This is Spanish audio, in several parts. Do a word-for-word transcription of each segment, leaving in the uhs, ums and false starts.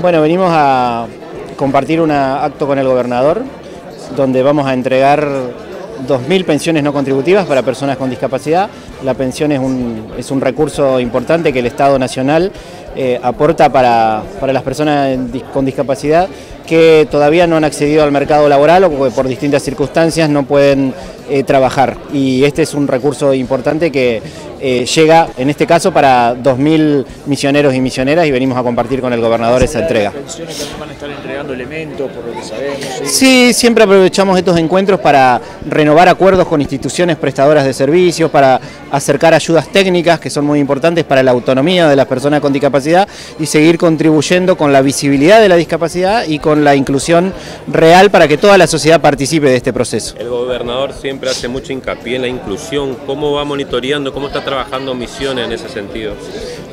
Bueno, venimos a compartir un acto con el gobernador, donde vamos a entregar dos mil pensiones no contributivas para personas con discapacidad. La pensión es un, es un recurso importante que el Estado Nacional eh, aporta para, para las personas con discapacidad que todavía no han accedido al mercado laboral o que por distintas circunstancias no pueden eh, trabajar. Y este es un recurso importante que eh, llega, en este caso, para dos mil misioneros y misioneras, y venimos a compartir con el gobernador esa entrega. ¿Las pensiones también van a estar entregando elementos, por lo que sabemos? Sí, sí, siempre aprovechamos estos encuentros para renovar acuerdos con instituciones prestadoras de servicios, para acercar ayudas técnicas que son muy importantes para la autonomía de las personas con discapacidad y seguir contribuyendo con la visibilidad de la discapacidad y con la inclusión real para que toda la sociedad participe de este proceso. El gobernador siempre hace mucho hincapié en la inclusión. ¿Cómo va monitoreando, cómo está trabajando Misiones en ese sentido?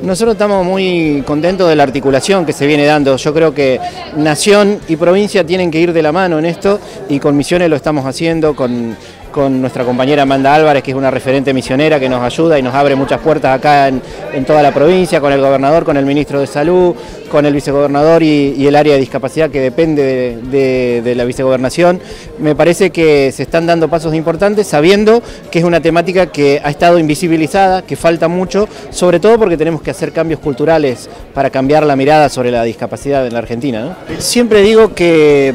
Nosotros estamos muy contentos de la articulación que se viene dando. Yo creo que nación y provincia tienen que ir de la mano en esto, y con Misiones lo estamos haciendo con... con nuestra compañera Amanda Álvarez, que es una referente misionera que nos ayuda y nos abre muchas puertas acá en, en toda la provincia, con el gobernador, con el ministro de Salud, con el vicegobernador y, y el área de discapacidad que depende de, de, de la vicegobernación. Me parece que se están dando pasos importantes, sabiendo que es una temática que ha estado invisibilizada, que falta mucho, sobre todo porque tenemos que hacer cambios culturales para cambiar la mirada sobre la discapacidad en la Argentina, ¿no? Siempre digo que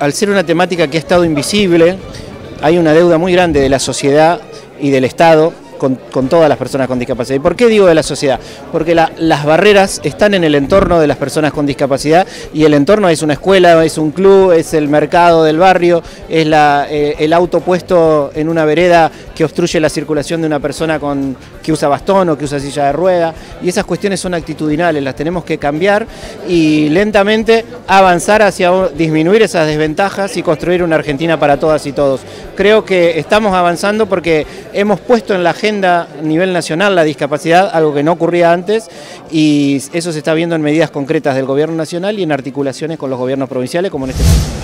al ser una temática que ha estado invisible, hay una deuda muy grande de la sociedad y del Estado con, con todas las personas con discapacidad. ¿Y por qué digo de la sociedad? Porque la, las barreras están en el entorno de las personas con discapacidad, y el entorno es una escuela, es un club, es el mercado del barrio, es la, eh, el auto puesto en una vereda que obstruye la circulación de una persona con, que usa bastón o que usa silla de rueda. Y esas cuestiones son actitudinales, las tenemos que cambiar y lentamente avanzar hacia disminuir esas desventajas y construir una Argentina para todas y todos. Creo que estamos avanzando porque hemos puesto en la agenda a nivel nacional la discapacidad, algo que no ocurría antes, y eso se está viendo en medidas concretas del gobierno nacional y en articulaciones con los gobiernos provinciales, como en este caso.